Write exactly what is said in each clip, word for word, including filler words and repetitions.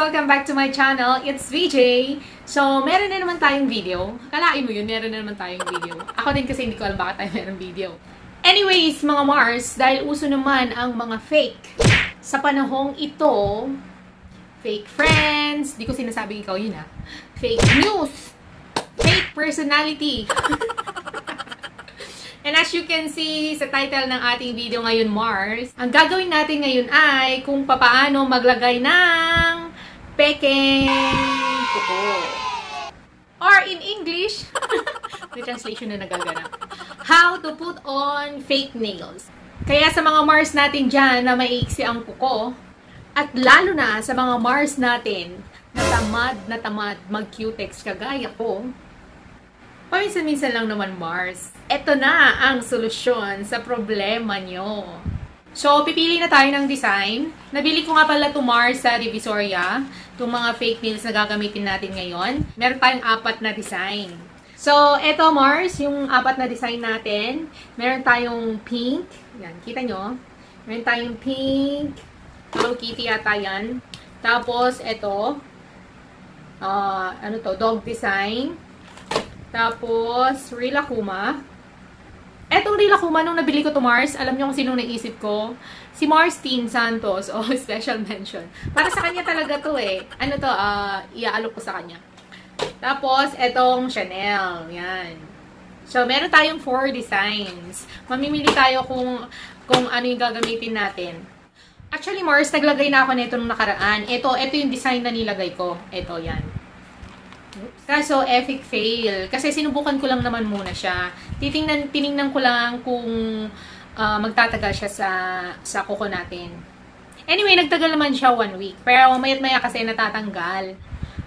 Welcome back to my channel. It's V J. So, meron na naman tayong video. Kalain mo yun, meron na naman tayong video. Ako din kasi hindi ko alam bakit tayo meron video. Anyways, mga Mars, dahil uso naman ang mga fake. Sa panahong ito, fake friends, di ko sinasabing ikaw yun ha. Fake news, fake personality. And as you can see sa title ng ating video ngayon, Mars, ang gagawin natin ngayon ay kung paano maglagay ng peking kuko. Or in English, may translation na nagaganap. How to put on fake nails. Kaya sa mga Mars natin dyan na maiiksi ang kuko, at lalo na sa mga Mars natin na tamad na tamad mag-cutex kagaya ko, paminsan-minsan lang naman, Mars. Ito na ang solusyon sa problema nyo. So, pipili na tayo ng design. Nabili ko nga pala to Mars sa Divisoria. Itong mga fake nails na gagamitin natin ngayon. Meron tayong apat na design. So, ito Mars, yung apat na design natin. Meron tayong pink. Yan, kita nyo. Meron tayong pink. Hello Kitty yata yan. Tapos, ito. Uh, ano to? Dog design. Tapos, Rilakkuma. Etong Rilakkuma, nung nabili ko to Mars, alam nyo kung sinong naisip ko? Si Mars Teen Santos. Oh, special mention. Para sa kanya talaga to eh. Ano to? Uh, iaalok ko sa kanya. Tapos, etong Chanel. Yan. So, meron tayong four designs. Mamimili tayo kung, kung ano yung gagamitin natin. Actually, Mars, naglagay na ako nito nung nakaraan. Ito, ito yung design na nilagay ko. Ito, yan. Kaso, epic fail. Kasi sinubukan ko lang naman muna siya. Titingnan, tiningnan ko lang kung uh, magtatagal siya sa, sa kuko natin. Anyway, nagtagal naman siya one week. Pero maya't maya kasi natatanggal.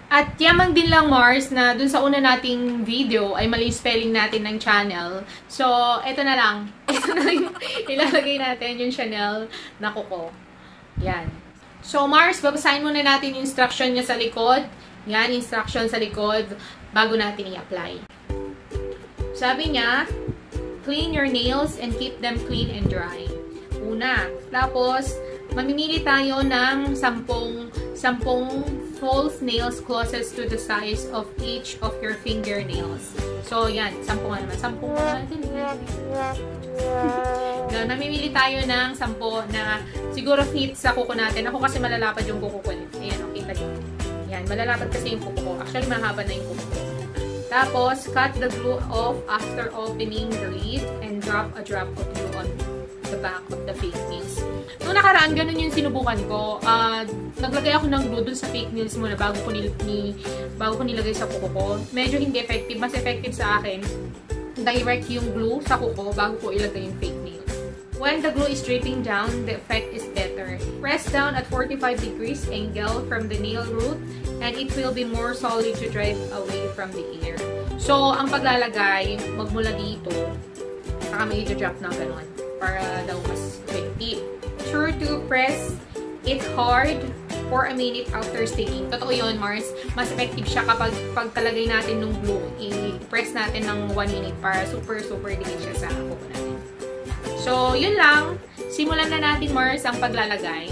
At yamang din lang, Mars, na dun sa una nating video ay mali spelling natin ng channel. So, eto na lang. Ito na lang yung ilalagay natin yung Chanel na kuko. Yan. So, Mars, babasahin muna natin yung instruction niya sa likod. Yan, instruction sa likod bago natin i-apply. Sabi niya, clean your nails and keep them clean and dry. Una. Tapos, mamimili tayo ng sampung, sampung false nails closest to the size of each of your fingernails. So, yan. Sampung nga naman. Sampung nga naman. Namimili tayo ng sampo na siguro fit sa kuko natin. Ako kasi malalapad yung kuko ko. Ayan, okay tayo. Yan, malalapat kasi yung kuko. Actually, mahaba na yung kuko. Tapos, cut the glue off after opening the lid and drop a drop of glue on the back of the fake nails. Noong nakaraan, ganun yung sinubukan ko. Uh, naglagay ako ng glue dun sa fake nails muna bago ko, nil ni, bago ko nilagay sa kuko ko. Medyo hindi effective. Mas effective sa akin, direct yung glue sa kuko bago ko ilagay yung fake nails. When the glue is dripping down, the effect is better. Press down at forty-five degrees angle from the nail root and it will be more solid to drive away from the air. So, ang paglalagay, magmula dito, saka may i-drop na gano'n para daw mas effective. Sure to press it hard for a minute after sticking. Totoo yun, Mars. Mas effective siya kapag pagkalagay natin ng glue, i-press natin ng one minute para super, super dikit siya sa kuko natin. So, yun lang. Simulan na natin, Mars, ang paglalagay.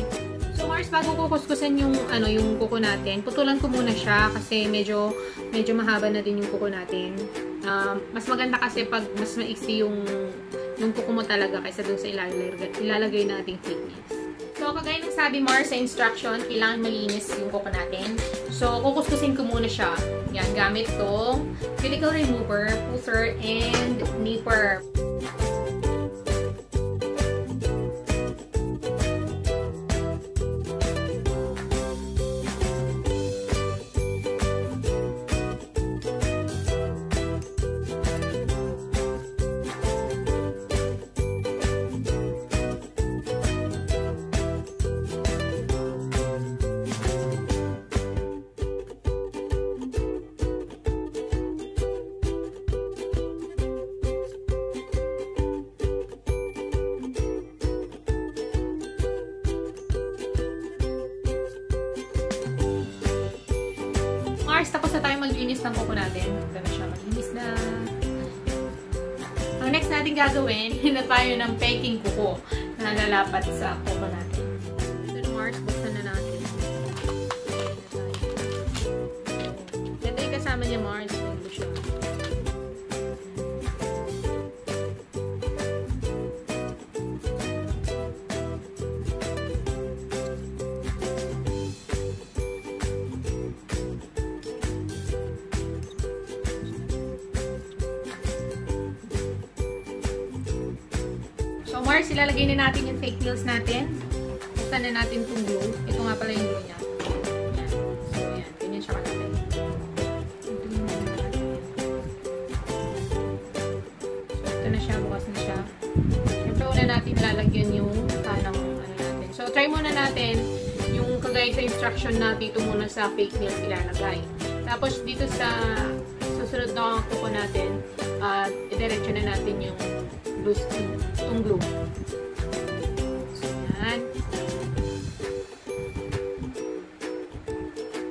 So, Mars, bago ko kuskusan yung, ano, yung kuko natin, putulan ko muna siya kasi medyo, medyo mahaba na din yung kuko natin. Um, mas maganda kasi pag mas maiksi yung, yung kuko mo talaga kaysa dun sa ilalagay, ilalagay nating fake nails. So, kagaya ng sabi, Mars, sa instruction, kailangan malinis yung kuko natin. So, kukuskusin ko muna siya. Yan, gamit tong cuticle remover, pusher, and nipper. Tapos na tayo maglinis ng kuko natin. Gano'n siya, maglinis na. Ang next natin gagawin, na tayo ng peking kuko na lalapat sa kuko natin. So, Mars, buksan na natin. kasama niya Mars. So Mars, ilalagay na natin yung fake nails natin. Buksan na natin itong glue. Ito nga pala yung glue niya. Try muna natin yung kagaya sa instruction na dito muna sa fake nails ilalagay. Tapos dito sa susunod na kuko natin, uh, i-diretso na natin yung glue stick, itong glue. So, yan.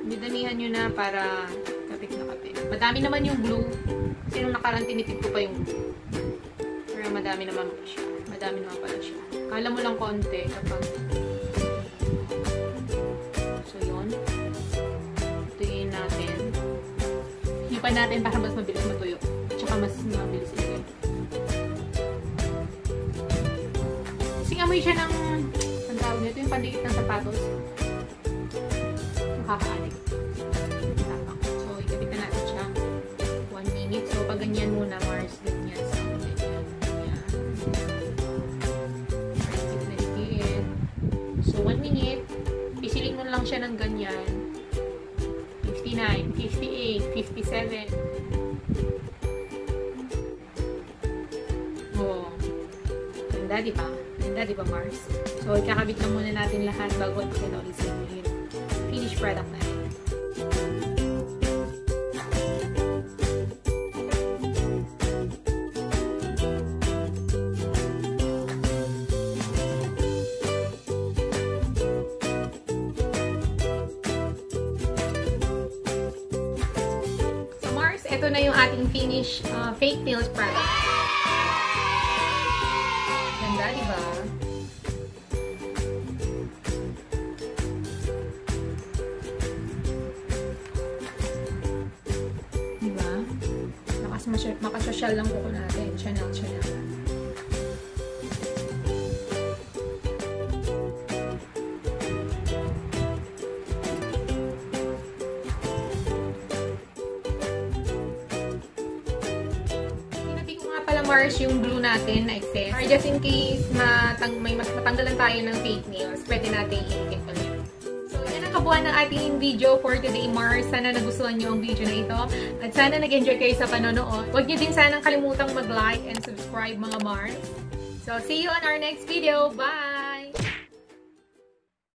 Bidanihan nyo na para kapit na kapit. Madami naman yung glue. Kasi nung nakaraan tinitip ko pa yung glue. Pero madami naman pa siya. Madami naman pala siya. Kala mo lang konti kapag natin para mas mabilis matuyo at saka mas mabilis ilagay. Kasi amoy siya ng ang tawag nito, yung pandikit ng sapatos. Nakakaadik. So, ikapit na natin siya. One minute. So, pag ganyan muna, Mars, ganyan. So, ganyan. Ikapit na dikit. So, one minute. Pisiling mo lang siya ng ganyan. fifty-nine, fifty-eight, fifty-seven. Oh. Ganda, di ba? Ganda, di ba, Mars? So, ikakabit na muna natin lahat bago at kita ulit sabihin. Finish product na. Ito na yung ating finish uh, fake nails product. Ganda, di ba? Di ba? Makasosyal lang kuko natin. Chanel, Chanel. Mars, yung glue natin na excess. Or just in case matang, may mas matanggalan tayo ng fake nails, pwede natin i-edit pa niya. So, yan ang kabuuan ng ating video for today, Mars. Sana nagustuhan nyo ang video na ito. At sana nag-enjoy kayo sa panonood. Huwag nyo din sanang kalimutang mag-like and subscribe, mga Mars. So, see you on our next video. Bye!